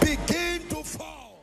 begin to fall.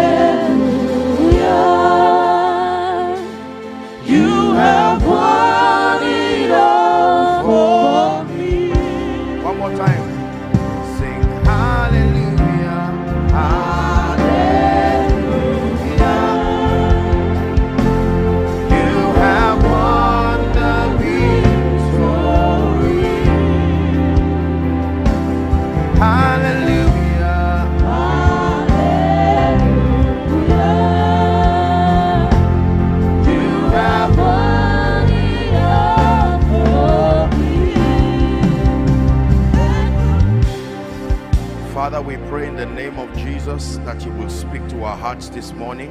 You have won it all for me. One more time. Sing hallelujah. Hallelujah. You have won the victory. Hallelujah. Father, we pray in the name of Jesus that you will speak to our hearts this morning.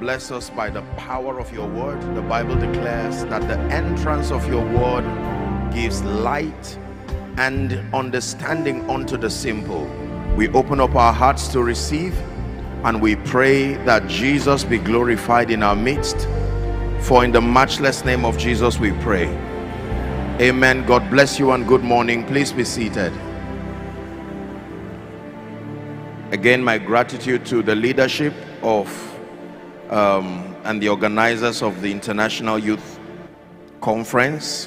Bless us by the power of your word. The Bible declares that the entrance of your word gives light and understanding unto the simple. We open up our hearts to receive, and we pray that Jesus be glorified in our midst. For in the matchless name of Jesus we pray. Amen. God bless you and good morning. Please be seated. Again, my gratitude to the leadership of and the organizers of the International Youth Conference.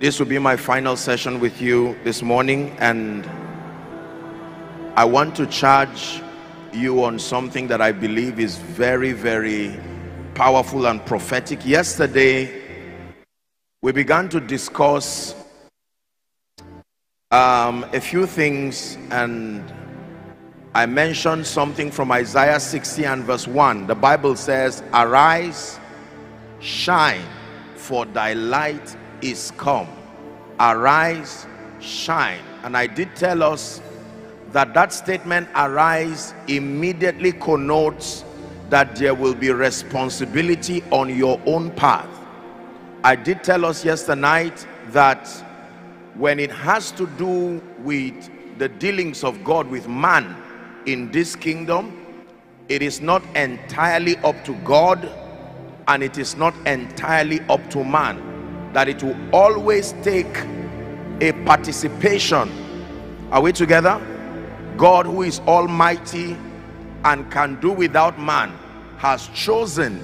This will be my final session with you this morning, and I want to charge you on something that I believe is very, very powerful and prophetic. Yesterday, we began to discuss a few things, and I mentioned something from Isaiah 60 and verse 1. The Bible says, arise, shine, for thy light is come. Arise, shine. And I did tell us that that statement, arise, immediately connotes that there will be responsibility on your own path. I did tell us yesterday night that when it has to do with the dealings of God with man, in this kingdom, it is not entirely up to God, and it is not entirely up to man. That it will always take a participation. Are we together? God, who is almighty and can do without man, has chosen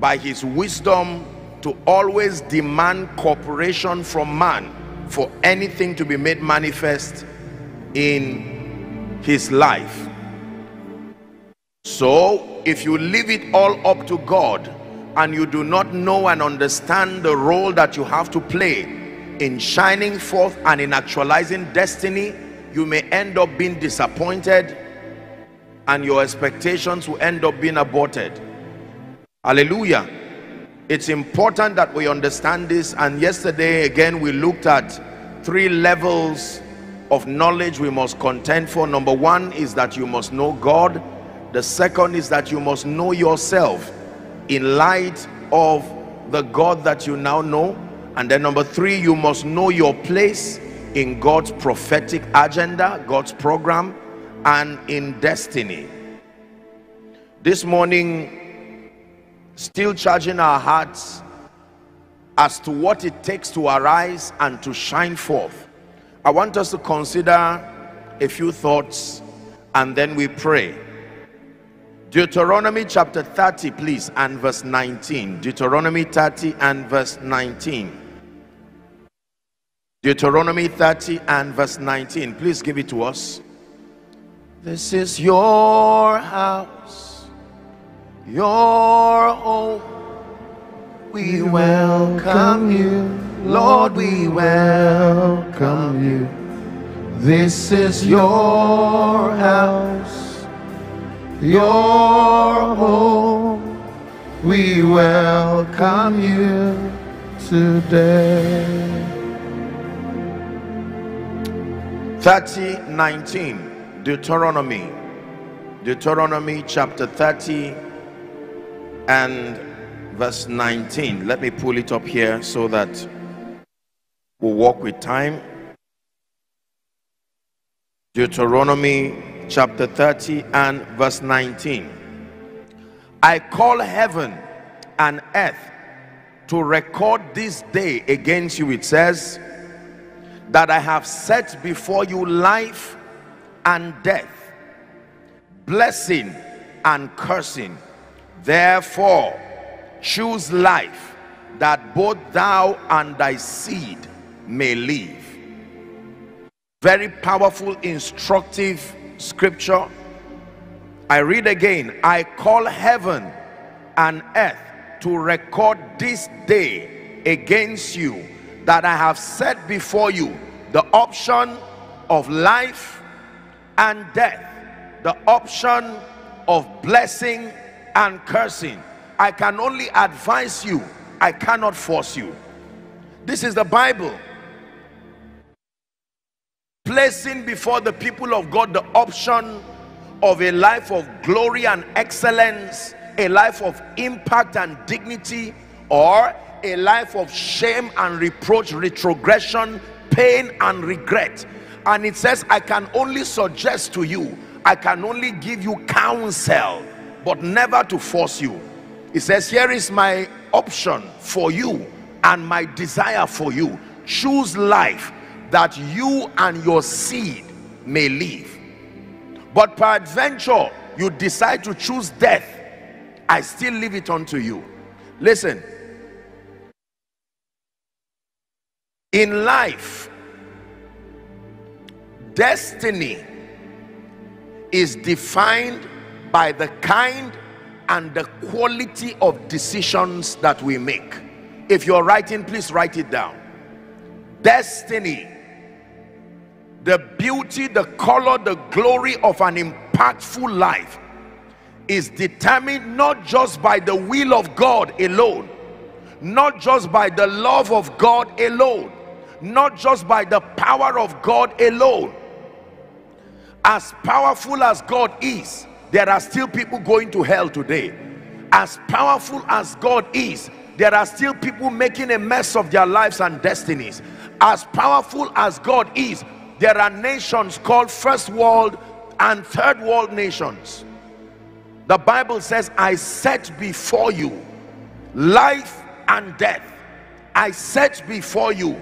by his wisdom to always demand cooperation from man for anything to be made manifest in his life. So if you leave it all up to God and you do not know and understand the role that you have to play in shining forth and in actualizing destiny, you may end up being disappointed, and your expectations will end up being aborted. Hallelujah. It's important that we understand this. And yesterday again, we looked at three levels of knowledge we must contend for. Number one is that you must know God. The second is that you must know yourself in light of the God that you now know. And then number three, you must know your place in God's prophetic agenda, God's program, and in destiny. This morning, still charging our hearts as to what it takes to arise and to shine forth. I want us to consider a few thoughts, and then we pray. Deuteronomy chapter 30, please, and verse 19. Deuteronomy 30 and verse 19. Deuteronomy 30 and verse 19. Please give it to us. This is your house, your home, we welcome you. Lord, we welcome you. This is your house, your home. We welcome you today. 30:19, Deuteronomy chapter 30 and verse 19. Let me pull it up here so that we'll walk with time. Deuteronomy chapter 30 and verse 19. I call heaven and earth to record this day against you, it says, that I have set before you life and death, blessing and cursing. Therefore, choose life, that both thou and thy seed may live. Very powerful, instructive scripture. I read again. I call heaven and earth to record this day against you, that I have set before you the option of life and death, the option of blessing and cursing. I can only advise you, I cannot force you. This is the Bible placing before the people of God the option of a life of glory and excellence, a life of impact and dignity, or a life of shame and reproach, retrogression, pain and regret. And it says, I can only suggest to you, I can only give you counsel, but never to force you. It says, here is my option for you and my desire for you. Choose life, that you and your seed may live. But peradventure you decide to choose death, I still leave it unto you. Listen. In life, destiny is defined by the kind and the quality of decisions that we make. If you're writing, please write it down. Destiny, the beauty, the color, the glory of an impactful life is determined not just by the will of God alone, not just by the love of God alone, not just by the power of God alone. As powerful as God is, there are still people going to hell today. As powerful as God is, there are still people making a mess of their lives and destinies. As powerful as God is, there are nations called first world and third world nations. The Bible says, I set before you life and death. I set before you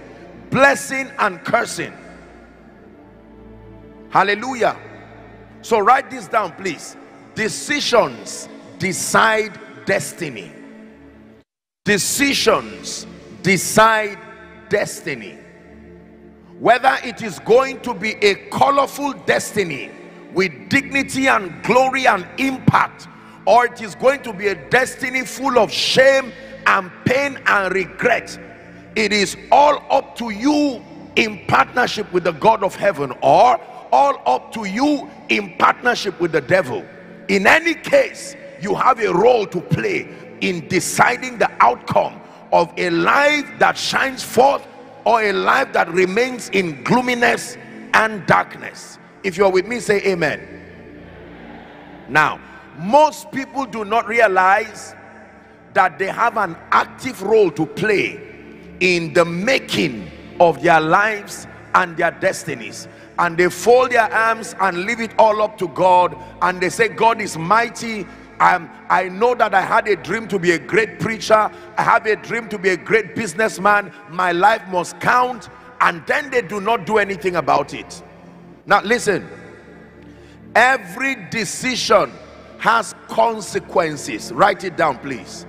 blessing and cursing. Hallelujah. So write this down, please. Decisions decide destiny. Decisions decide destiny. Whether it is going to be a colorful destiny with dignity and glory and impact, or it is going to be a destiny full of shame and pain and regret, it is all up to you in partnership with the God of heaven, or all up to you in partnership with the devil. In any case, you have a role to play in deciding the outcome of a life that shines forth or a life that remains in gloominess and darkness. If you're with me, say amen. Now, most people do not realize that they have an active role to play in the making of their lives and their destinies, and they fold their arms and leave it all up to God, and they say, God is mighty. I know that I had a dream to be a great preacher. I have a dream to be a great businessman. My life must count. And then they do not do anything about it. Now listen, every decision has consequences. Write it down, please.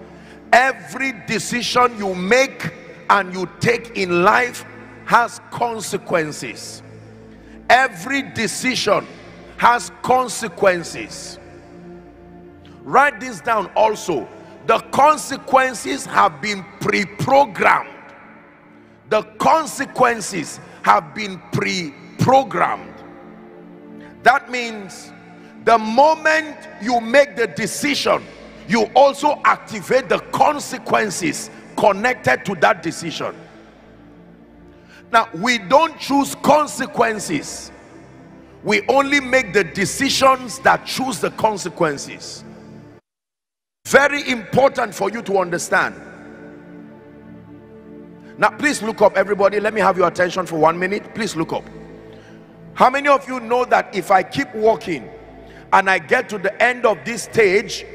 Every decision you make and you take in life has consequences. Every decision has consequences. Write this down also. The consequences have been pre-programmed. The consequences have been pre-programmed. That means the moment you make the decision, you also activate the consequences connected to that decision. Now, we don't choose consequences. We only make the decisions that choose the consequences. Very important for you to understand. Now, please look up, everybody. Let me have your attention for 1 minute. Please look up. How many of you know that if I keep walking and I get to the end of this stage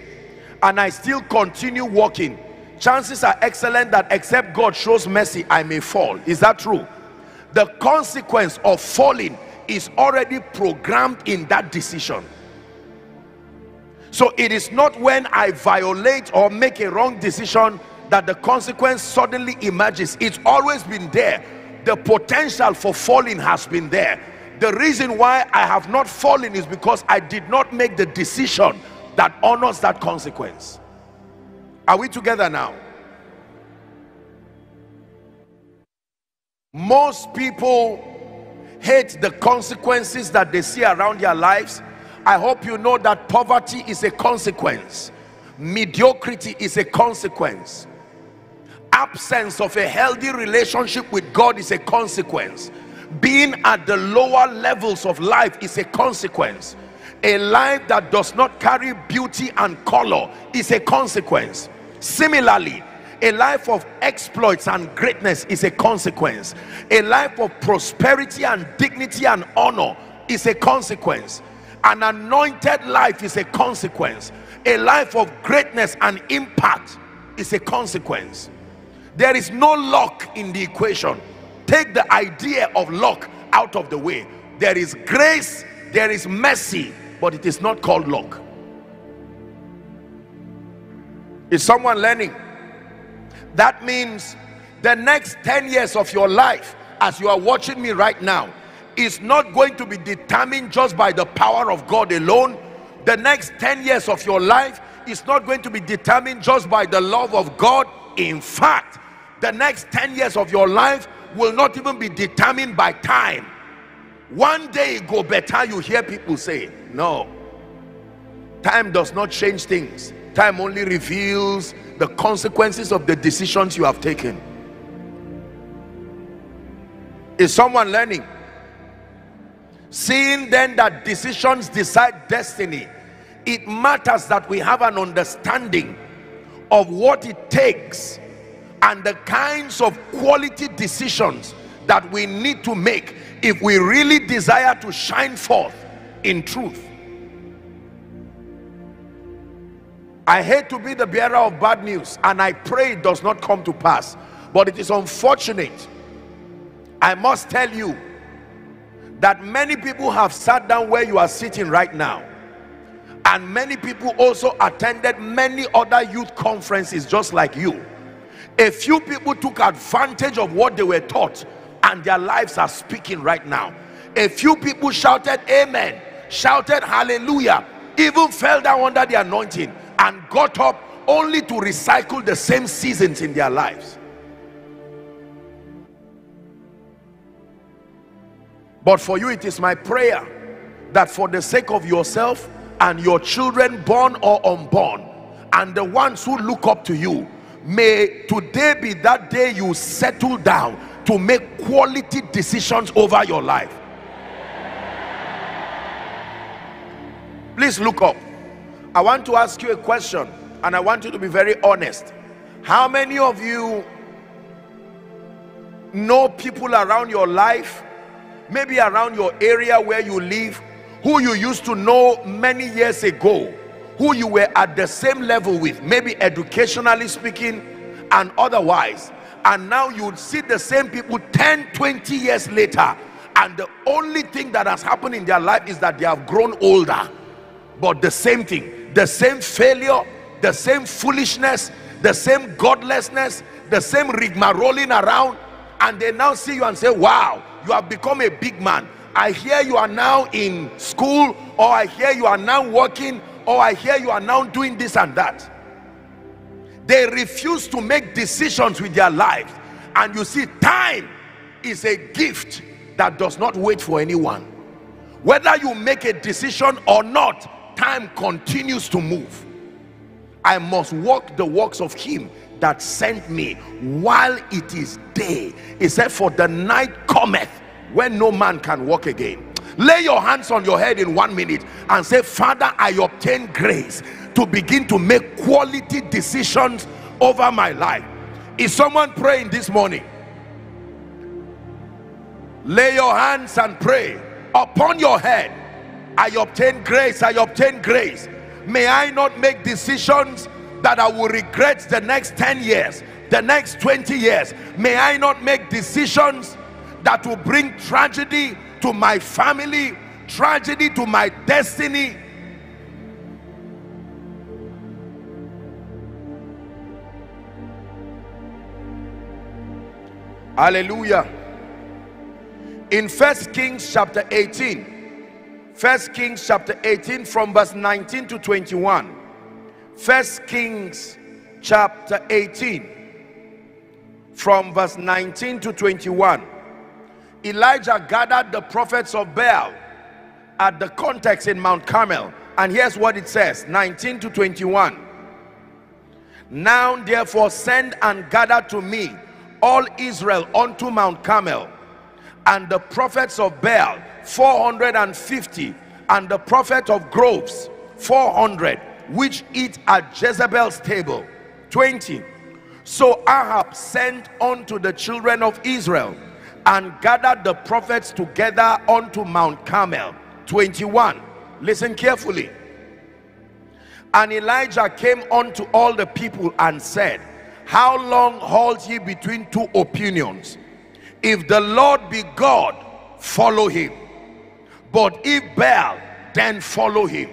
and I still continue walking, chances are excellent that except God shows mercy, I may fall? Is that true? The consequence of falling is already programmed in that decision. So it is not when I violate or make a wrong decision that the consequence suddenly emerges. It's always been there. The potential for falling has been there. The reason why I have not fallen is because I did not make the decision that honors that consequence. Are we together now? Most people hate the consequences that they see around their lives. I hope you know that poverty is a consequence. Mediocrity is a consequence. Absence of a healthy relationship with God is a consequence. Being at the lower levels of life is a consequence. A life that does not carry beauty and color is a consequence. Similarly, a life of exploits and greatness is a consequence. A life of prosperity and dignity and honor is a consequence. An anointed life is a consequence. A life of greatness and impact is a consequence. There is no luck in the equation. Take the idea of luck out of the way. There is grace, there is mercy, but it is not called luck. Is someone learning? That means the next 10 years of your life, as you are watching me right now, is not going to be determined just by the power of God alone. The next 10 years of your life is not going to be determined just by the love of God. In fact, the next 10 years of your life will not even be determined by time. One day it go better, you hear people say. No. Time does not change things. Time only reveals the consequences of the decisions you have taken. Is someone learning? Seeing then that decisions decide destiny, it matters that we have an understanding of what it takes and the kinds of quality decisions that we need to make if we really desire to shine forth in truth. I hate to be the bearer of bad news, and I pray it does not come to pass, but it is unfortunate. I must tell you that many people have sat down where you are sitting right now, and many people also attended many other youth conferences just like you. A few people took advantage of what they were taught, and their lives are speaking right now. A few people shouted amen, shouted hallelujah, even fell down under the anointing and got up only to recycle the same seasons in their lives. But for you, it is my prayer that for the sake of yourself and your children, born or unborn, and the ones who look up to you, may today be that day you settle down to make quality decisions over your life. Please look up. I want to ask you a question, and I want you to be very honest. How many of you know people around your life, maybe around your area where you live, who you used to know many years ago, who you were at the same level with, maybe educationally speaking and otherwise, and now you'd see the same people 10-20 years later, and the only thing that has happened in their life is that they have grown older, but the same thing, the same failure, the same foolishness, the same godlessness, the same rigmaroling around. And they now see you and say, wow, you have become a big man. I hear you are now in school, or I hear you are now working, or I hear you are now doing this and that. They refuse to make decisions with their lives. And you see, time is a gift that does not wait for anyone. Whether you make a decision or not, time continues to move. I must walk the works of him that sent me while it is day. He said, for the night cometh when no man can walk again. Lay your hands on your head in 1 minute and say, Father, I obtain grace to begin to make quality decisions over my life. Is someone praying this morning? Lay your hands and pray upon your head. I obtain grace, I obtain grace. May I not make decisions that I will regret the next 10 years, the next 20 years. May I not make decisions that will bring tragedy to my family, tragedy to my destiny. Hallelujah. In First Kings chapter 18, First Kings chapter 18 from verse 19 to 21. First Kings chapter 18 from verse 19 to 21. Elijah gathered the prophets of Baal at the context in Mount Carmel, and here's what it says, 19 to 21. Now therefore send and gather to me all Israel unto Mount Carmel, and the prophets of Baal 450, and the prophet of groves 400, which eat at Jezebel's table. 20. So Ahab sent unto the children of Israel, and gathered the prophets together unto Mount Carmel. 21. Listen carefully. And Elijah came unto all the people and said, how long halt ye between two opinions? If the Lord be God, follow him. But if Baal, then follow him.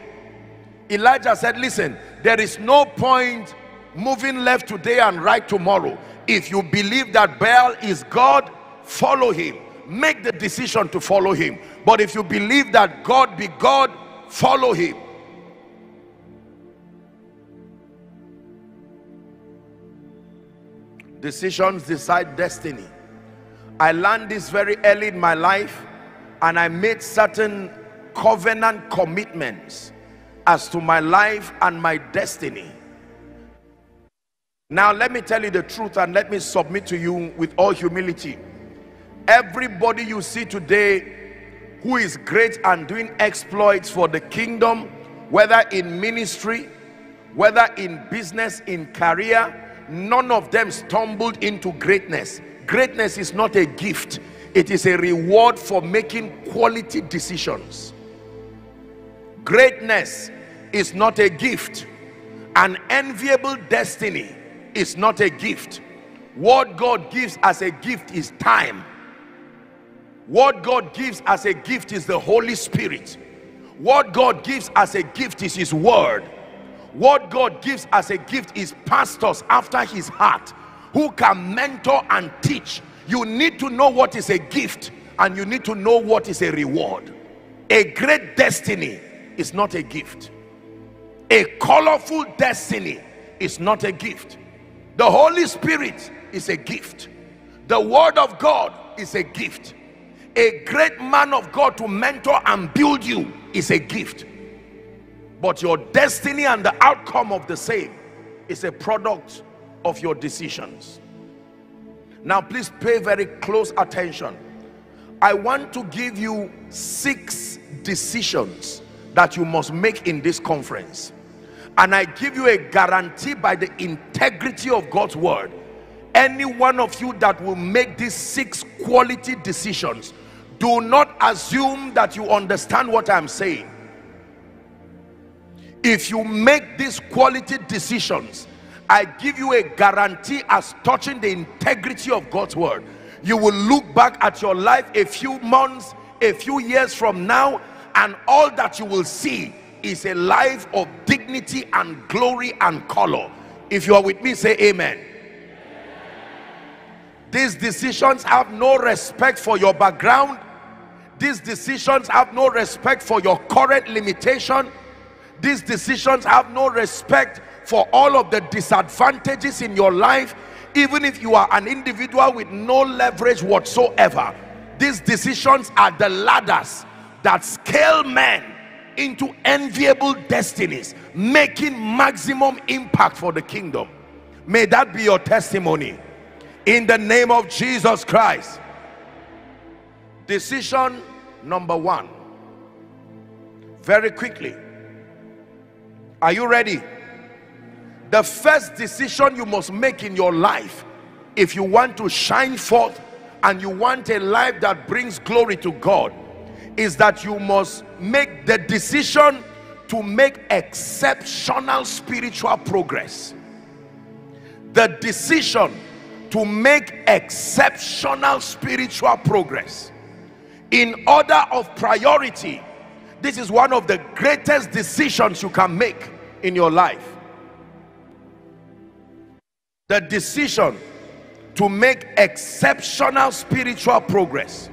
Elijah said, listen, there is no point moving left today and right tomorrow. If you believe that Baal is God, follow him. Make the decision to follow him. But if you believe that God be God, follow him. Decisions decide destiny. I learned this very early in my life, and I made certain covenant commitments as to my life and my destiny. Now let me tell you the truth, and let me submit to you with all humility. Everybody you see today who is great and doing exploits for the kingdom, whether in ministry, whether in business, in career, none of them stumbled into greatness. Greatness is not a gift. It is a reward for making quality decisions. Greatness is not a gift. An enviable destiny is not a gift. What God gives as a gift is time. What God gives as a gift is the Holy Spirit. What God gives as a gift is his word. What God gives as a gift is pastors after his heart who can mentor and teach. You need to know what is a gift, and you need to know what is a reward. A great destiny is not a gift. A colorful destiny is not a gift. The Holy Spirit is a gift. The word of God is a gift. A great man of God to mentor and build you is a gift. But your destiny and the outcome of the same is a product of your decisions. Now please pay very close attention. I want to give you 6 decisions that you must make in this conference. And I give you a guarantee by the integrity of God's word. Any one of you that will make these 6 quality decisions, do not assume that you understand what I'm saying. If you make these quality decisions, I give you a guarantee as touching the integrity of God's word. You will look back at your life a few months, a few years from now, and all that you will see is a life of dignity and glory and color. If you are with me, say amen. These decisions have no respect for your background. These decisions have no respect for your current limitation. These decisions have no respect for all of the disadvantages in your life, even if you are an individual with no leverage whatsoever. These decisions are the ladders that scale men into enviable destinies, making maximum impact for the kingdom. May that be your testimony. In the name of Jesus Christ. Decision number one. Very quickly. Are you ready? The first decision you must make in your life, if you want to shine forth and you want a life that brings glory to God, is that you must make the decision to make exceptional spiritual progress. The decision to make exceptional spiritual progress. In order of priority, this is one of the greatest decisions you can make in your life. The decision to make exceptional spiritual progress.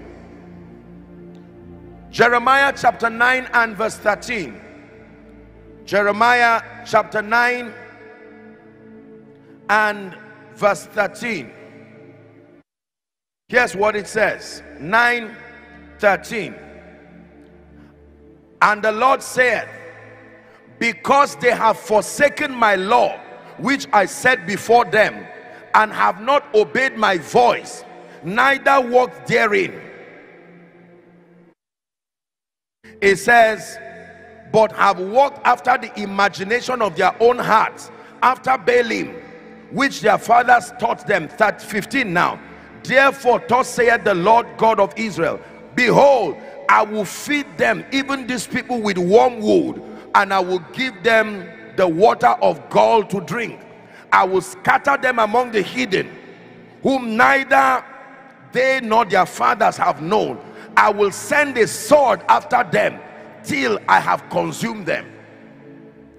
Jeremiah chapter 9 and verse 13. Jeremiah chapter 9 and verse 13. Here's what it says. 9:13. And the Lord said, because they have forsaken my law, which I set before them, and have not obeyed my voice, neither walked therein. It says, but have walked after the imagination of their own hearts, after Baalim, which their fathers taught them. 15 now. Therefore, thus saith the Lord God of Israel, behold, I will feed them, even these people, with warm wood, and I will give them the water of gall to drink. I will scatter them among the heathen, whom neither they nor their fathers have known. I will send a sword after them till I have consumed them.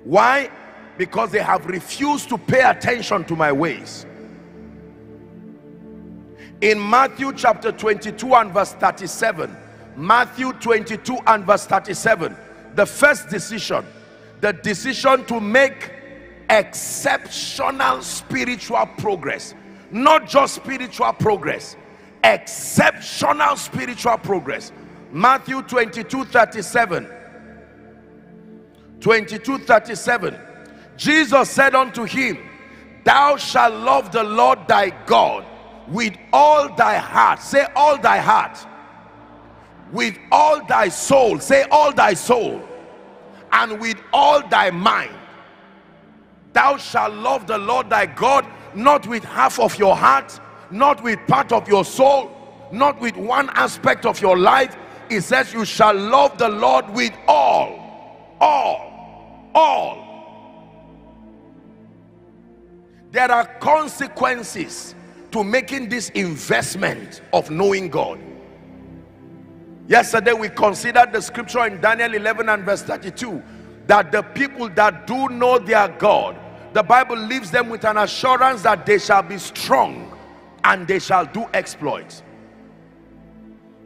Why? Because they have refused to pay attention to my ways. In Matthew chapter 22 and verse 37, Matthew 22 and verse 37, the first decision, the decision to make exceptional spiritual progress. Not just spiritual progress, exceptional spiritual progress. Matthew 22:37. 22:37. Jesus said unto him, thou shalt love the Lord thy God with all thy heart. Say all thy heart. With all thy soul. Say all thy soul. And with all thy mind. Thou shalt love the Lord thy God, not with half of your heart, not with part of your soul, not with one aspect of your life. It says you shall love the Lord with all. There are consequences to making this investment of knowing God. Yesterday we considered the scripture in Daniel 11 and verse 32 that the people that do know their God, the Bible leaves them with an assurance that they shall be strong and they shall do exploits.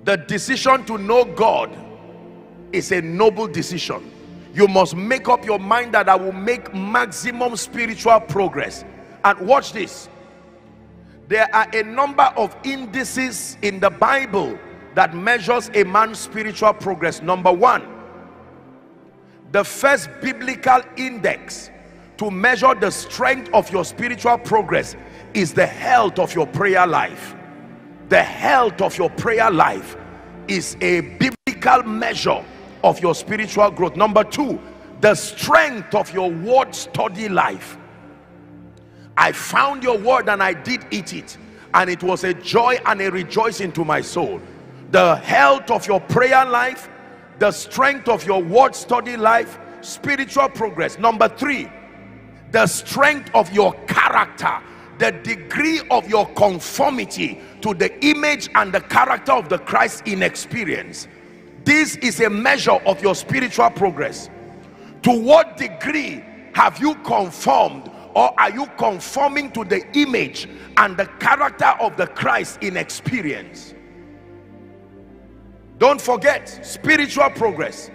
The decision to know God is a noble decision. You must make up your mind that I will make maximum spiritual progress. And watch this. There are a number of indices in the Bible that measures a man's spiritual progress. Number one, the first biblical index to measure the strength of your spiritual progress is the health of your prayer life. The health of your prayer life is a biblical measure of your spiritual growth. Number two, the strength of your word study life. I found your word and I did eat it, and it was a joy and a rejoicing to my soul. The health of your prayer life, the strength of your word study life, spiritual progress. Number three, the strength of your character, the degree of your conformity to the image and the character of the Christ in experience. This is a measure of your spiritual progress. To what degree have you conformed, or are you conforming to the image and the character of the Christ in experience? Don't forget, spiritual progress,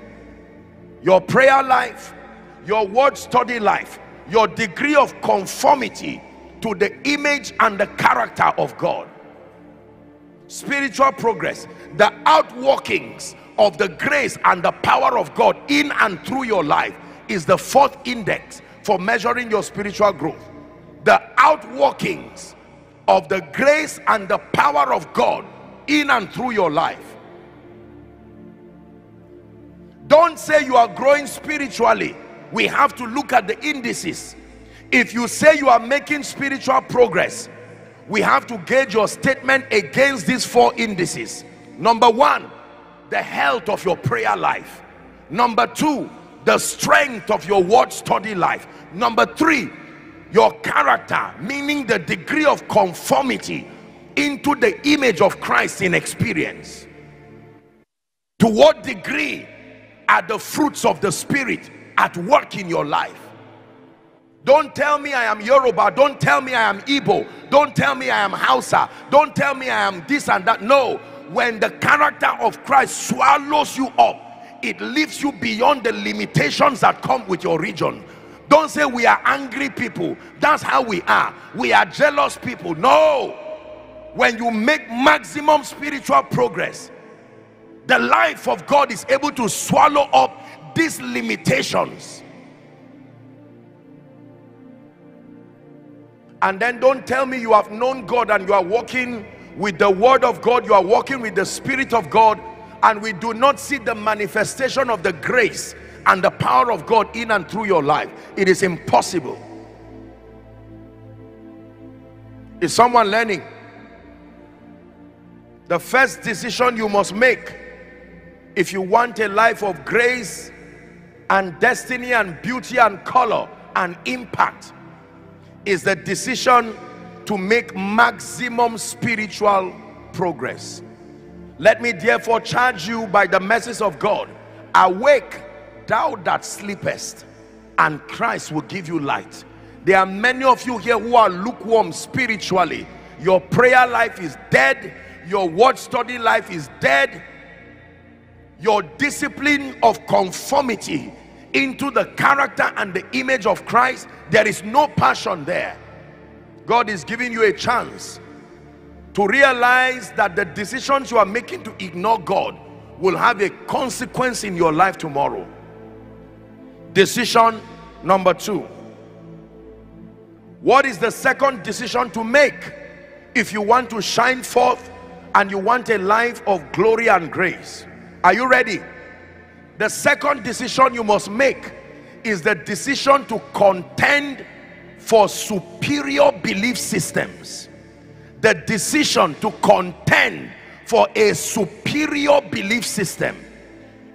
your prayer life, your word study life, your degree of conformity to the image and the character of God. Spiritual progress, the outworkings of the grace and the power of God in and through your life, is the fourth index for measuring your spiritual growth. The outworkings of the grace and the power of God in and through your life. Don't say you are growing spiritually. We have to look at the indices. If you say you are making spiritual progress, we have to gauge your statement against these four indices. Number one, the health of your prayer life. Number two, the strength of your word study life. Number three, your character, meaning the degree of conformity into the image of Christ in experience. To what degree are the fruits of the Spirit at work in your life? Don't tell me I am Yoruba. Don't tell me I am Igbo. Don't tell me I am Hausa. Don't tell me I am this and that. No. When the character of Christ swallows you up, it lifts you beyond the limitations that come with your region. Don't say we are angry people. That's how we are. We are jealous people. No. When you make maximum spiritual progress, the life of God is able to swallow up these limitations. And then don't tell me you have known God and you are walking with the word of God, you are walking with the Spirit of God, and we do not see the manifestation of the grace and the power of God in and through your life. It is impossible. Is someone learning? The first decision you must make if you want a life of grace and destiny and beauty and color and impact is the decision to make maximum spiritual progress. Let me therefore charge you by the message of God, awake thou that sleepest, and Christ will give you light. There are many of you here who are lukewarm spiritually. Your prayer life is dead. Your word study life is dead. Your discipline of conformity into the character and the image of Christ, there is no passion there. God is giving you a chance to realize that the decisions you are making to ignore God will have a consequence in your life tomorrow. Decision number two. What is the second decision to make if you want to shine forth and you want a life of glory and grace? Are you ready? The second decision you must make is the decision to contend for superior belief systems. The decision to contend for a superior belief system.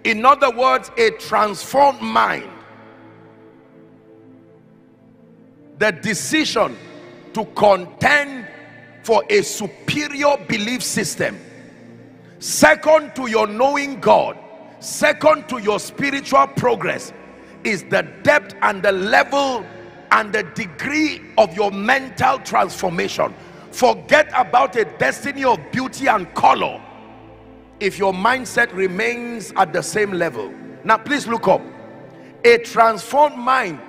In other words, a transformed mind. The decision to contend for a superior belief system. Second to your knowing God, second to your spiritual progress, is the depth and the level and the degree of your mental transformation. Forget about a destiny of beauty and color if your mindset remains at the same level. Now please look up. A transformed mind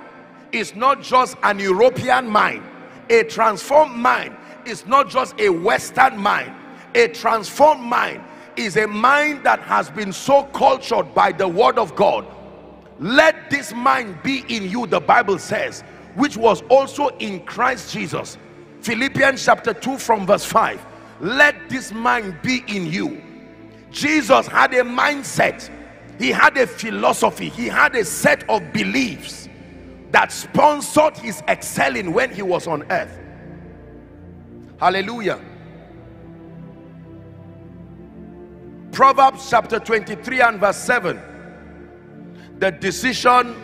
is not just an European mind. A transformed mind is not just a Western mind. A transformed mind is a mind that has been so cultured by the word of God. Let this mind be in you, the Bible says, which was also in Christ Jesus. Philippians chapter 2 from verse 5. Let this mind be in you. Jesus had a mindset. He had a philosophy. He had a set of beliefs that sponsored his excelling when he was on earth. Hallelujah. Proverbs chapter 23 and verse 7. The decision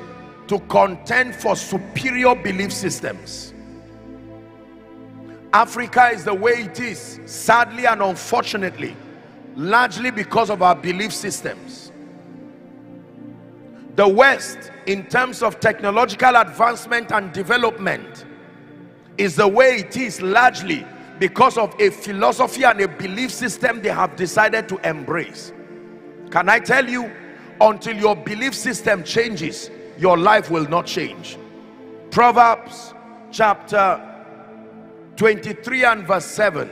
to contend for superior belief systems. Africa is the way it is, sadly and unfortunately, largely because of our belief systems. The West, in terms of technological advancement and development, is the way it is largely because of a philosophy and a belief system they have decided to embrace. Can I tell you, until your belief system changes, your life will not change. Proverbs chapter 23 and verse 7.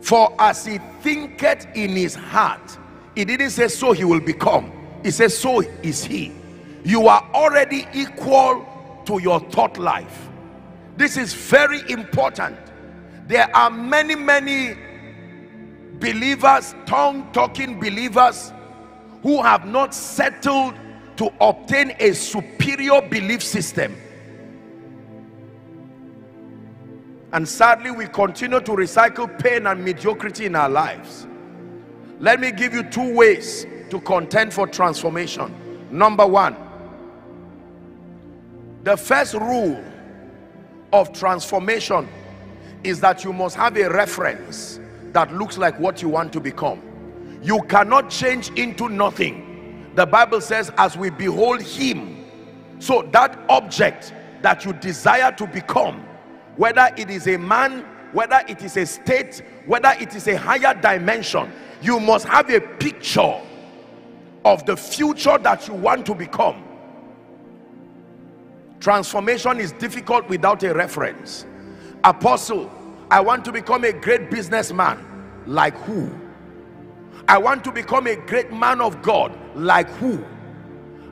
For as he thinketh in his heart, he didn't say so he will become, he says so is he. You are already equal to your thought life. This is very important. There are many believers, tongue-talking believers, who have not settled to obtain a superior belief system. And sadly, we continue to recycle pain and mediocrity in our lives. Let me give you 2 ways to contend for transformation. Number 1, the first rule of transformation is that you must have a reference that looks like what you want to become. You cannot change into nothing. The Bible says, as we behold him. So that object that you desire to become, whether it is a man, whether it is a state, whether it is a higher dimension, you must have a picture of the future that you want to become. Transformation is difficult without a reference. Apostle, I want to become a great businessman. Like who? I want to become a great man of God. Like who?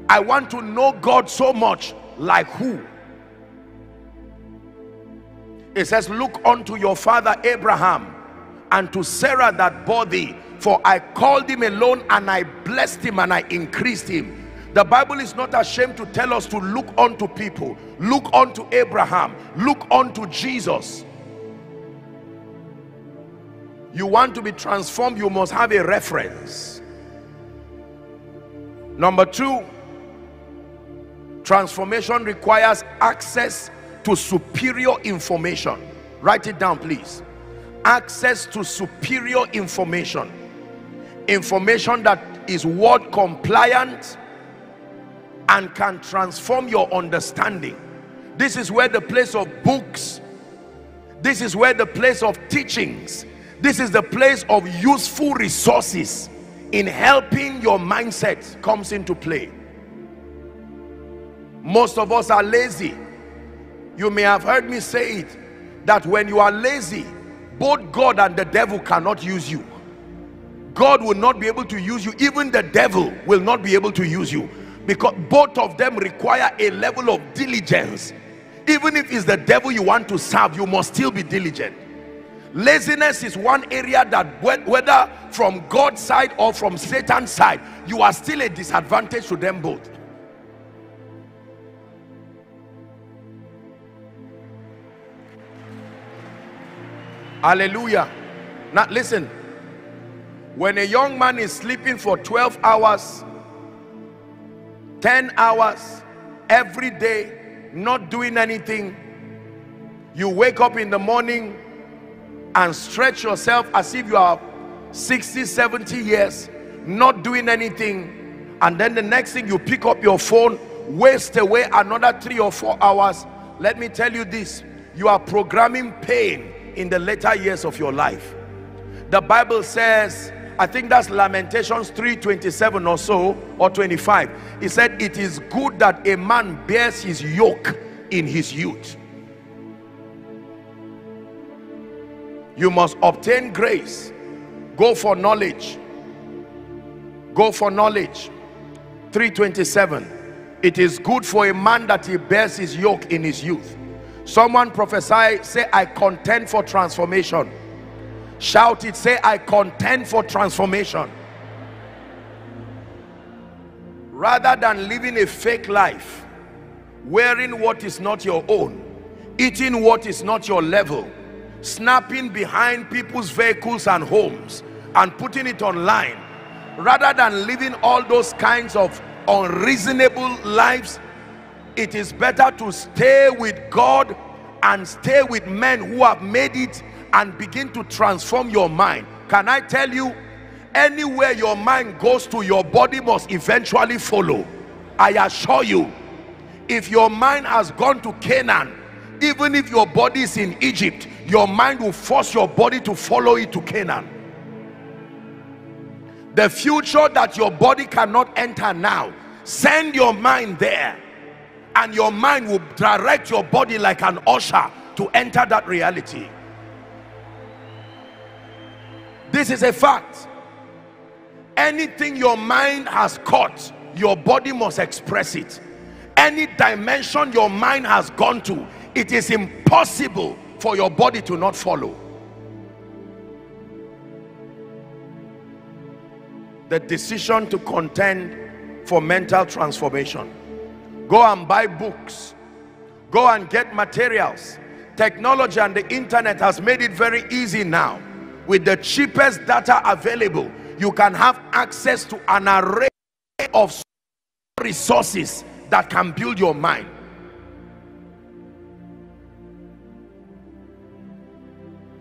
I want to know God so much. Like who? It says, look unto your father Abraham and to Sarah that bore thee, for I called him alone and I blessed him and I increased him. The Bible is not ashamed to tell us to look unto people. Look unto Abraham. Look unto Jesus. You want to be transformed, you must have a reference. Number 2, transformation requires access to superior information. Write it down, please. Access to superior information. Information that is word compliant and can transform your understanding. This is where the place of books, this is where the place of teachings, this is the place of useful resources in helping your mindset comes into play. Most of us are lazy. You may have heard me say it, that when you are lazy, both God and the devil cannot use you. God will not be able to use you. Even the devil will not be able to use you, because both of them require a level of diligence. Even if it's the devil you want to serve, you must still be diligent. Laziness is one area that whether from God's side or from Satan's side, you are still a disadvantage to them both. Hallelujah. Now listen, when a young man is sleeping for 12 hours, 10 hours every day, not doing anything, you wake up in the morning and stretch yourself as if you are 60-70 years, not doing anything, and then the next thing you pick up your phone, waste away another 3 or 4 hours. Let me tell you this, you are programming pain in the later years of your life. The Bible says, I think that's Lamentations 3:27 or so, or 25. He said, it is good that a man bears his yoke in his youth. You must obtain grace. Go for knowledge. Go for knowledge. 3:27. It is good for a man that he bears his yoke in his youth. Someone prophesy, say, I contend for transformation. Shout it, say, I contend for transformation. Rather than living a fake life, wearing what is not your own, eating what is not your level, snapping behind people's vehicles and homes and putting it online, rather than living all those kinds of unreasonable lives, it is better to stay with God and stay with men who have made it and begin to transform your mind. Can I tell you, anywhere your mind goes to, your body must eventually follow. I assure you, if your mind has gone to Canaan, even if your body is in Egypt, your mind will force your body to follow it to Canaan. The future that your body cannot enter now, send your mind there, and your mind will direct your body like an usher to enter that reality. This is a fact. Anything your mind has caught, your body must express it. Any dimension your mind has gone to, it is impossible for your body to not follow. The decision to contend for mental transformation. Go and buy books. Go and get materials. Technology and the internet has made it very easy now. With the cheapest data available, you can have access to an array of resources that can build your mind.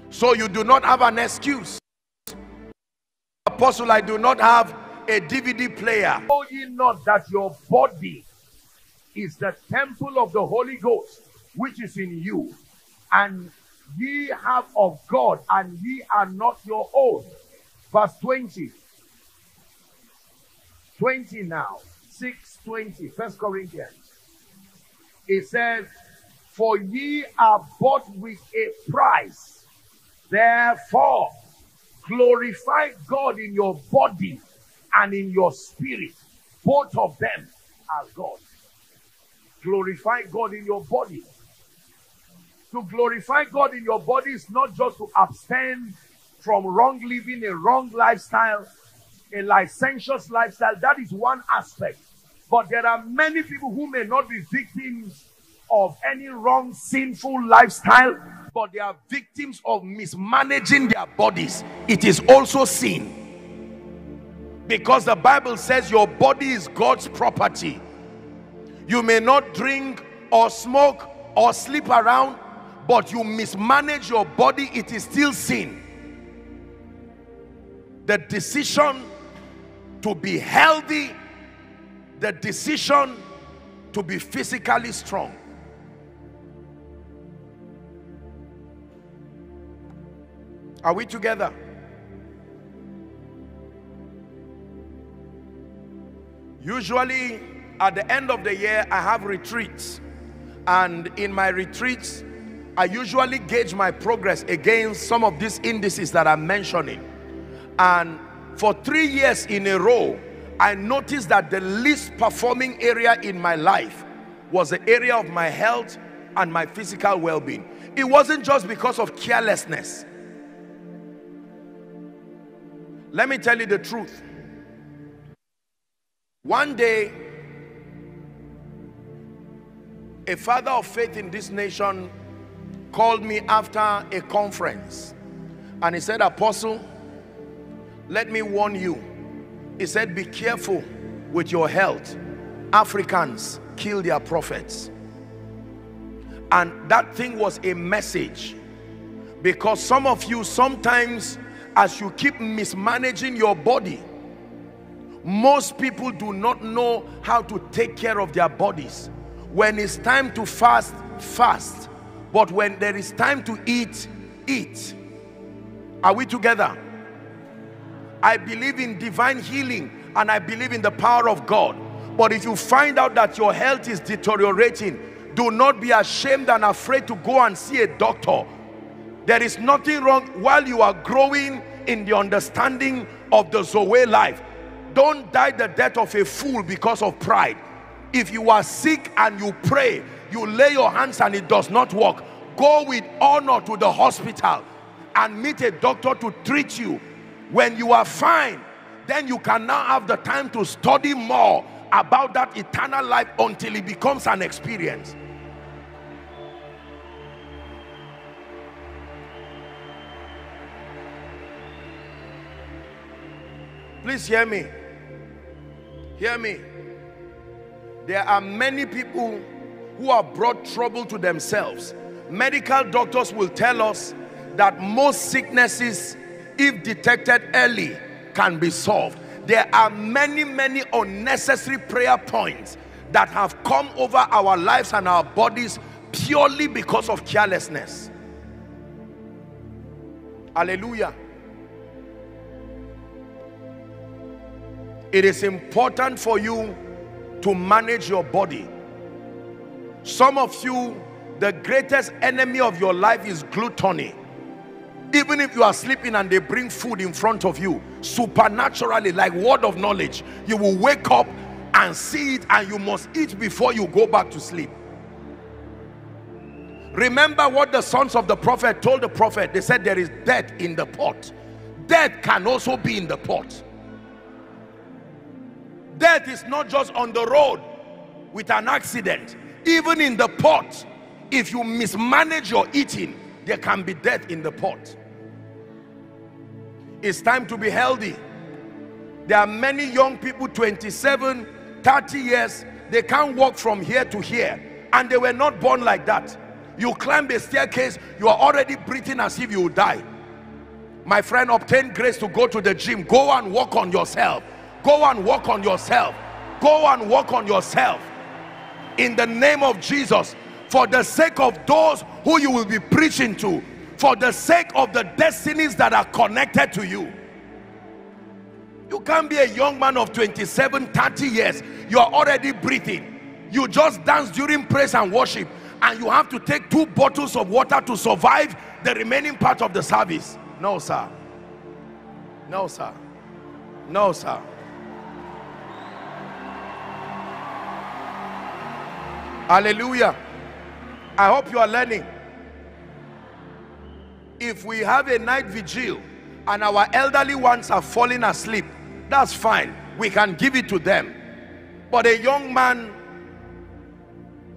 So you do not have an excuse. Apostle, I do not have a DVD player. Know ye not that your body is the temple of the Holy Ghost, which is in you, and ye have of God, and ye are not your own. Verse 20. 20 now. 6:20. First Corinthians. It says, for ye are bought with a price. Therefore, glorify God in your body and in your spirit. Both of them are God. Glorify God in your body. To glorify God in your body is not just to abstain from wrong living, a wrong lifestyle, a licentious lifestyle. That is one aspect. But there are many people who may not be victims of any wrong, sinful lifestyle, but they are victims of mismanaging their bodies. It is also sin. Because the Bible says your body is God's property. You may not drink or smoke or sleep around, but you mismanage your body, it is still sin. The decision to be healthy, the decision to be physically strong. Are we together? Usually at the end of the year, I have retreats, and in my retreats, I usually gauge my progress against some of these indices that I'm mentioning. And for 3 years in a row, I noticed that the least performing area in my life was the area of my health and my physical well-being. It wasn't just because of carelessness. Let me tell you the truth. One day, a father of faith in this nation called me after a conference, and he said, Apostle, let me warn you. He said, be careful with your health. Africans kill their prophets. And that thing was a message. Because some of you, sometimes as you keep mismanaging your body, most people do not know how to take care of their bodies. When it's time to fast, fast. But when there is time to eat, eat. Are we together? I believe in divine healing, and I believe in the power of God. But if you find out that your health is deteriorating, do not be ashamed and afraid to go and see a doctor. There is nothing wrong while you are growing in the understanding of the Zoe life. Don't die the death of a fool because of pride. If you are sick and you pray, you lay your hands and it does not work, go with honor to the hospital and meet a doctor to treat you. When you are fine, then you can now have the time to study more about that eternal life until it becomes an experience. Please hear me. Hear me. There are many people who have brought trouble to themselves. Medical doctors will tell us that most sicknesses, if detected early, can be solved. There are many unnecessary prayer points that have come over our lives and our bodies purely because of carelessness. Hallelujah. It is important for you to manage your body. Some of you, the greatest enemy of your life is gluttony. Even if you are sleeping and they bring food in front of you, supernaturally, like word of knowledge, you will wake up and see it, and you must eat before you go back to sleep. Remember what the sons of the prophet told the prophet. They said there is death in the pot. Death can also be in the pot. Death is not just on the road with an accident. Even in the pot, if you mismanage your eating, there can be death in the pot. It's time to be healthy. There are many young people, 27, 30 years, they can't walk from here to here, and they were not born like that. You climb the staircase, you are already breathing as if you will die. My friend, obtain grace to go to the gym. Go and walk on yourself. Go and walk on yourself. Go and walk on yourself. In the name of Jesus, for the sake of those who you will be preaching to, for the sake of the destinies that are connected to you. You can't be a young man of 27, 30 years. You are already breathing. You just dance during praise and worship, and you have to take 2 bottles of water to survive the remaining part of the service. No, sir. No, sir. No, sir. Hallelujah. I hope you are learning. If we have a night vigil and our elderly ones are falling asleep, that's fine. We can give it to them. But a young man,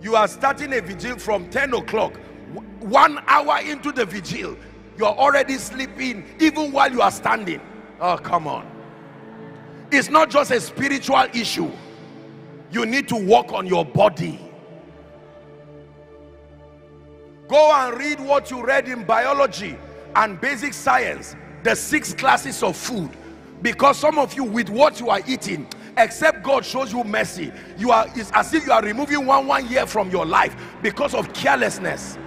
you are starting a vigil from 10 o'clock. 1 hour into the vigil, you are already sleeping even while you are standing. Oh, come on. It's not just a spiritual issue. You need to work on your body. Go and read what you read in biology and basic science, the 6 classes of food. Because some of you, with what you are eating, except God shows you mercy, it's as if you are removing one year from your life because of carelessness.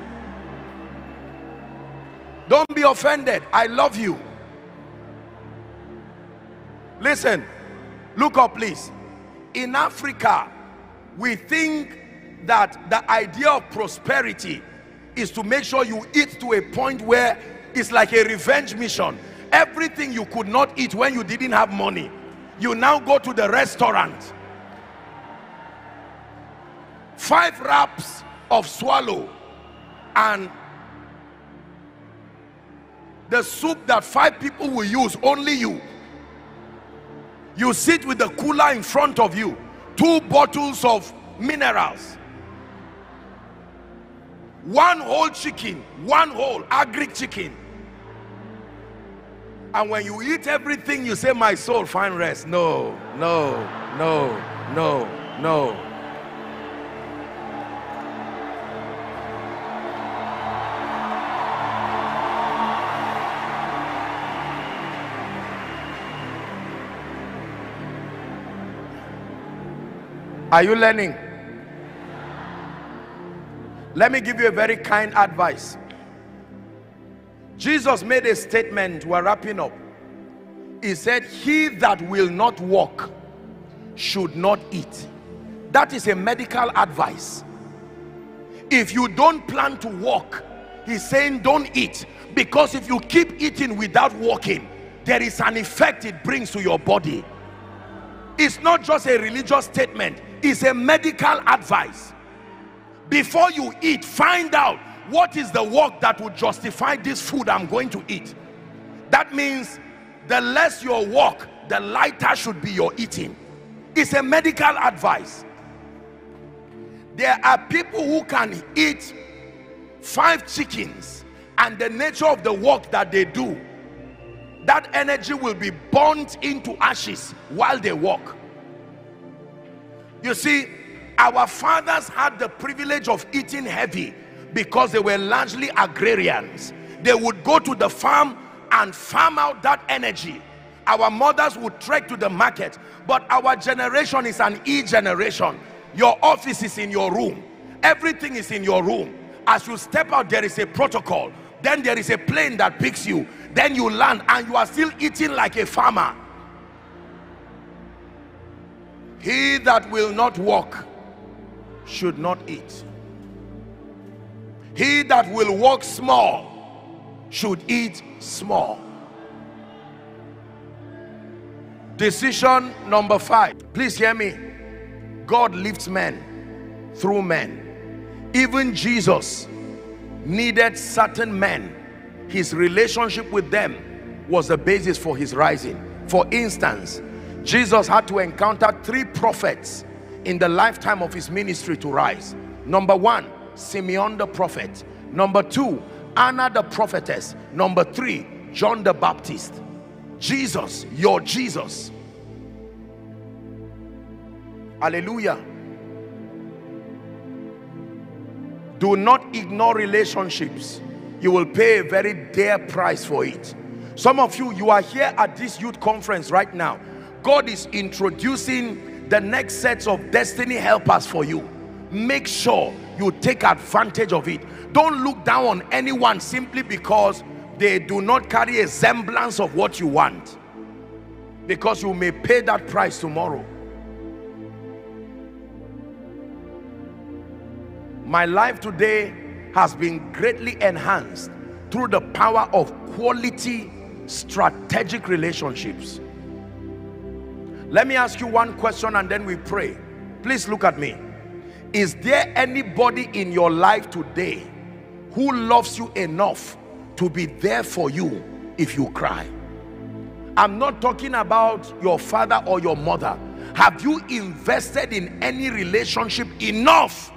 Don't be offended. I love you. Listen, look up, please. In Africa, we think that the idea of prosperity is to make sure you eat to a point where it's like a revenge mission. Everything you could not eat when you didn't have money, you now go to the restaurant. 5 wraps of swallow and the soup that 5 people will use, only you. You sit with the cooler in front of you, 2 bottles of minerals, 1 whole chicken, 1 whole agri chicken. And when you eat everything, you say, my soul, find rest. No, no, no, no, no. Are you learning? Let me give you a very kind advice. Jesus made a statement, we're wrapping up. He said, he that will not walk should not eat. That is a medical advice. If you don't plan to walk, he's saying don't eat. Because if you keep eating without walking, there is an effect it brings to your body. It's not just a religious statement, it's a medical advice. Before you eat, find out what is the work that would justify this food I'm going to eat. That means the less your work, the lighter should be your eating. It's a medical advice. There are people who can eat 5 chickens, and the nature of the work that they do, that energy will be burnt into ashes while they walk. You see, our fathers had the privilege of eating heavy because they were largely agrarians. They would go to the farm and farm out that energy. Our mothers would trek to the market. But our generation is an e-generation. Your office is in your room. Everything is in your room. As you step out, there is a protocol. Then there is a plane that picks you. Then you land, and you are still eating like a farmer. He that will not walk should not eat. He that will walk small should eat small. Decision number 5. Please hear me. God lifts men through men. Even Jesus needed certain men. His relationship with them was the basis for his rising. For instance, Jesus had to encounter 3 prophets in the lifetime of his ministry to rise. Number 1, Simeon the prophet. Number 2, Anna the prophetess. Number 3, John the Baptist. Jesus, your Jesus. Hallelujah. Do not ignore relationships. You will pay a very dear price for it. Some of you, you are here at this youth conference right now. God is introducing the next sets of destiny helpers for you. Make sure you take advantage of it. Don't look down on anyone simply because they do not carry a semblance of what you want, because you may pay that price tomorrow. My life today has been greatly enhanced through the power of quality strategic relationships. Let me ask you one question and then we pray. Please look at me. Is there anybody in your life today who loves you enough to be there for you if you cry? I'm not talking about your father or your mother. Have you invested in any relationship enough?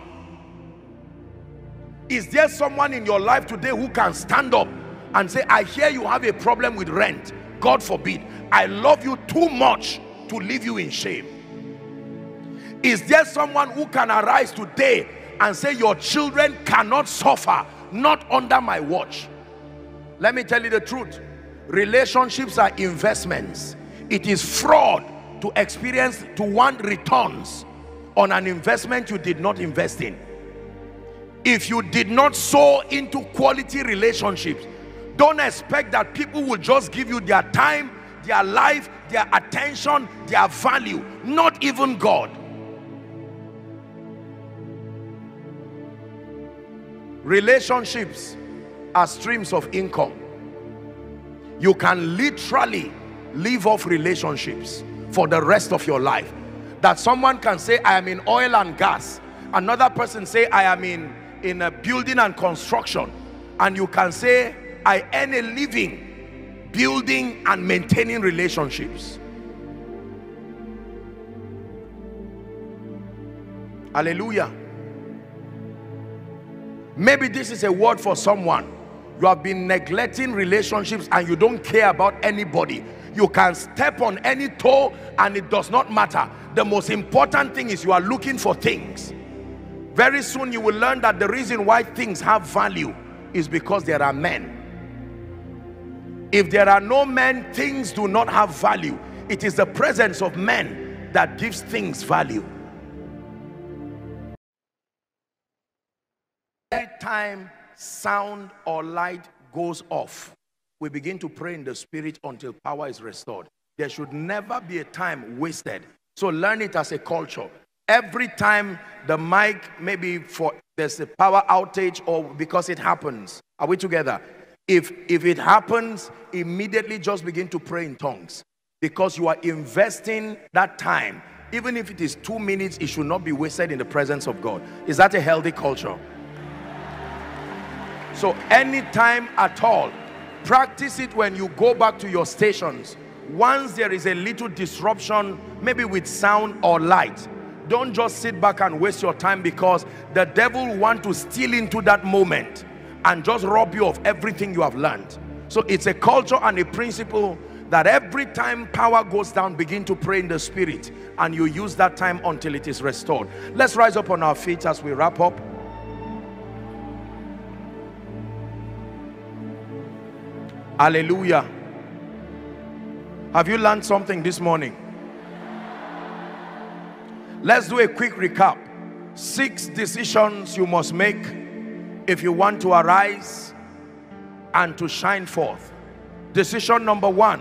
Is there someone in your life today who can stand up and say, I hear you have a problem with rent. God forbid. I love you too much to leave you in shame. Is there someone who can arise today and say, your children cannot suffer, not under my watch? Let me tell you the truth. Relationships are investments. It is fraud to want returns on an investment you did not invest in. If you did not sow into quality relationships, don't expect that people will just give you their time, their life, their attention, their value, not even God. Relationships are streams of income. You can literally live off relationships for the rest of your life. That someone can say, I am in oil and gas. Another person say, I am in a building and construction. And you can say, I earn a living building and maintaining relationships. Hallelujah. Maybe this is a word for someone. You have been neglecting relationships and you don't care about anybody. You can step on any toe and it does not matter. The most important thing is you are looking for things. Very soon you will learn that the reason why things have value is because there are men. If there are no men, things do not have value. It is the presence of men that gives things value. Every time sound or light goes off, we begin to pray in the spirit until power is restored. There should never be a time wasted. So learn it as a culture. Every time the mic, maybe there's a power outage or because it happens. Are we together? If it happens, immediately just begin to pray in tongues, because you are investing that time. Even if it is 2 minutes, it should not be wasted in the presence of God. Is that a healthy culture? So anytime at all, practice it when you go back to your stations. Once there is a little disruption, maybe with sound or light, don't just sit back and waste your time, because the devil wants to steal into that moment and just rob you of everything you have learned. So it's a culture and a principle that every time power goes down, begin to pray in the spirit, and you use that time until it is restored. Let's rise up on our feet as we wrap up. Hallelujah. Have you learned something this morning? Let's do a quick recap. 6 decisions you must make if you want to arise and to shine forth. Decision number 1,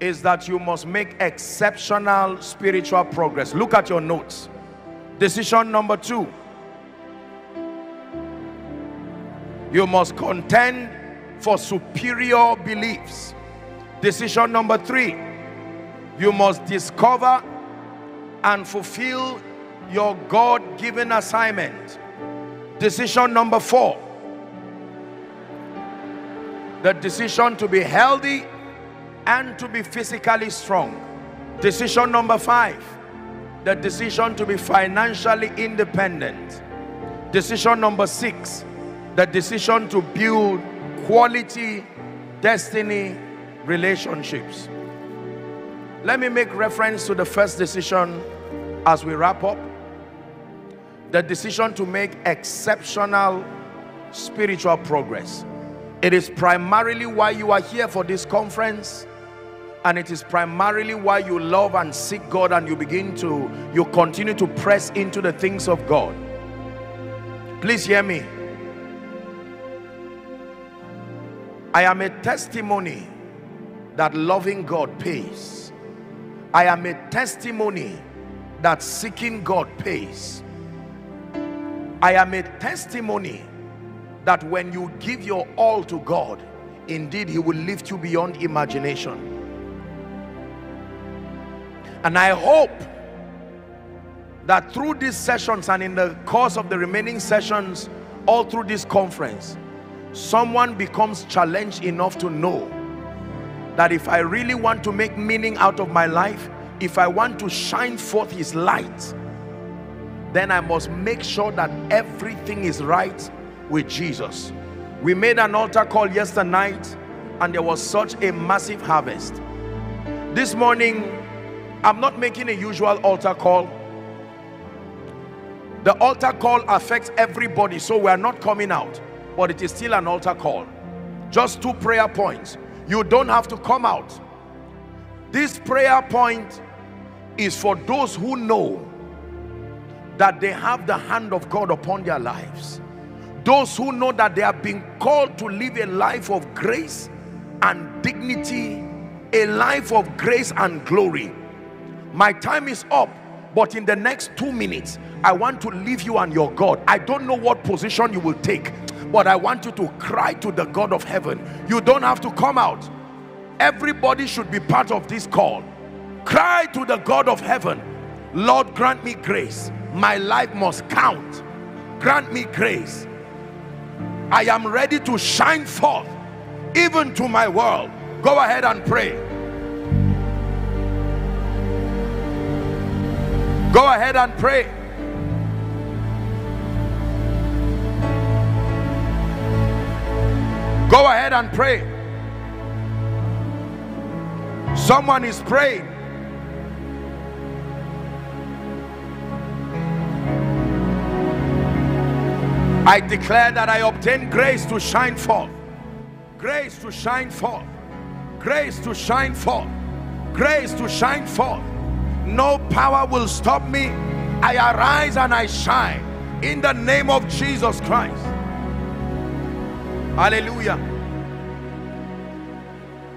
is that you must make exceptional spiritual progress. Look at your notes. Decision number 2. You must contend for superior beliefs. Decision number 3. You must discover and fulfill your God-given assignment. Decision number 4. The decision to be healthy and to be physically strong. Decision number 5. The decision to be financially independent. Decision number 6. The decision to build quality, destiny, relationships. Let me make reference to the first decision as we wrap up. The decision to make exceptional spiritual progress. It is primarily why you are here for this conference, and it is primarily why you love and seek God, and you continue to press into the things of God. Please hear me. I am a testimony that loving God pays. I am a testimony that seeking God pays. I am a testimony that when you give your all to God, indeed He will lift you beyond imagination. And I hope that through these sessions and in the course of the remaining sessions, all through this conference, someone becomes challenged enough to know that if I really want to make meaning out of my life, if I want to shine forth His light, then I must make sure that everything is right with Jesus. We made an altar call yesterday night, and there was such a massive harvest. This morning, I'm not making a usual altar call. The altar call affects everybody, so we are not coming out, but it is still an altar call. Just 2 prayer points. You don't have to come out. This prayer point is for those who know that they have the hand of God upon their lives. Those who know that they have been called to live a life of grace and dignity, a life of grace and glory. My time is up, but in the next 2 minutes, I want to leave you and your God. I don't know what position you will take, but I want you to cry to the God of heaven. You don't have to come out. Everybody should be part of this call. Cry to the God of heaven. Lord, grant me grace. My life must count. Grant me grace. I am ready to shine forth, even to my world. Go ahead and pray. Go ahead and pray. Go ahead and pray. Someone is praying. I declare that I obtain grace to shine forth, grace to shine forth, grace to shine forth, grace to shine forth. No power will stop me. I arise and I shine in the name of Jesus Christ. Hallelujah.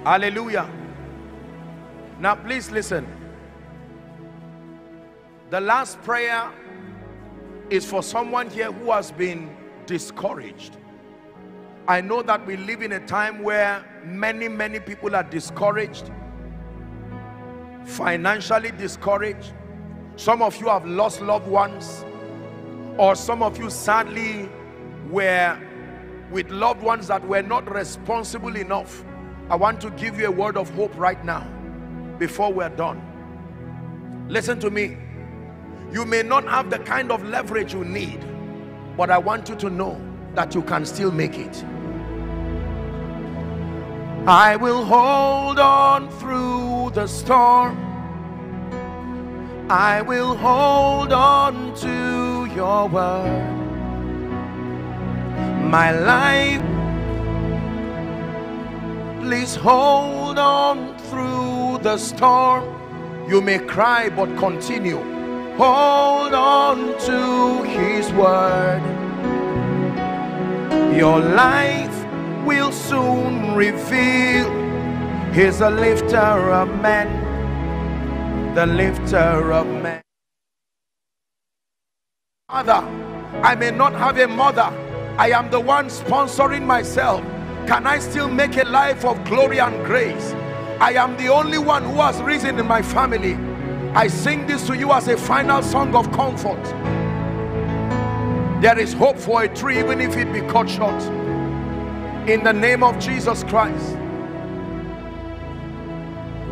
Hallelujah. Now please listen. The last prayer is for someone here who has been discouraged. I know that we live in a time where many people are discouraged, financially discouraged. Some of you have lost loved ones, or some of you sadly were with loved ones that were not responsible enough. I want to give you a word of hope right now before we're done. Listen to me. You may not have the kind of leverage you need, but I want you to know that you can still make it. I will hold on through the storm. I will hold on to your word. My life, please hold on through the storm. You may cry, but continue. Hold on to His word. Your life will soon reveal He's a lifter of men, the lifter of men. Father, I may not have a mother. I am the one sponsoring myself. Can I still make a life of glory and grace? I am the only one who has risen in my family. I sing this to you as a final song of comfort. There is hope for a tree even if it be cut short. In the name of Jesus Christ.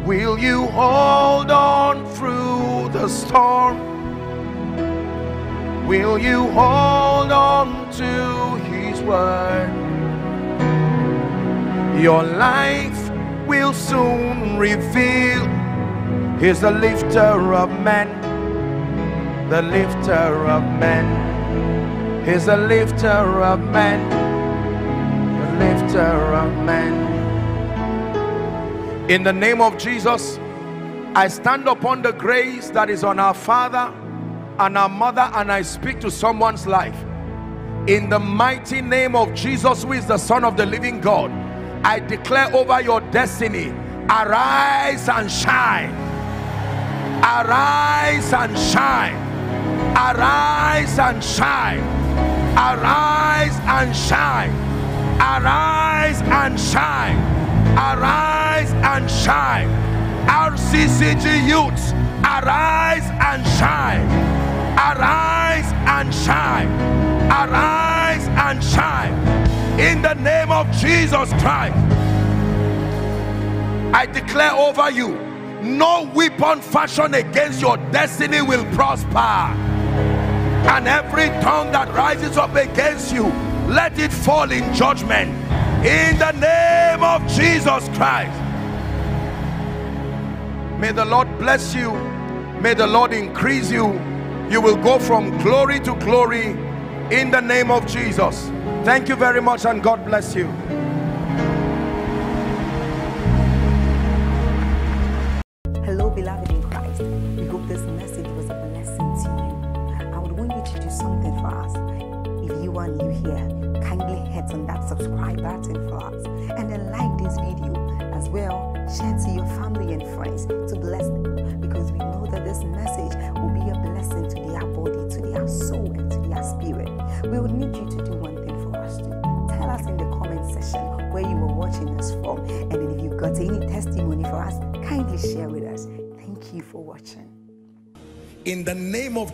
Will you hold on through the storm? Will you hold on to His word? Your life will soon reveal. He's the lifter of men, the lifter of men. He's the lifter of men, the lifter of men. In the name of Jesus, I stand upon the grace that is on our Father and our mother, and I speak to someone's life in the mighty name of Jesus, who is the Son of the living God. I declare over your destiny, arise and shine, arise and shine, arise and shine, arise and shine, arise and shine, arise and shine. RCCG youths, arise and shine. Arise and shine, arise and shine, in the name of Jesus Christ. I declare over you, no weapon fashioned against your destiny will prosper, and every tongue that rises up against you, let it fall in judgment, in the name of Jesus Christ. May the Lord bless you. May the Lord increase you. You will go from glory to glory in the name of Jesus. Thank you very much, and God bless you. Hello, beloved in Christ. We hope this message was a blessing to you. I would want you to do something for us. If you are new here, kindly hit on that subscribe button for us, and then like this video as well. Share to your family and friends to bless them, because we know that this message will be a blessing to their body, to their soul, and to their spirit. We would need you to do one thing for us too. Tell us in the comment section where you were watching us from, and if you got any testimony for us, kindly share with us. Thank you for watching. In the name of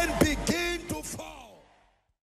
begin.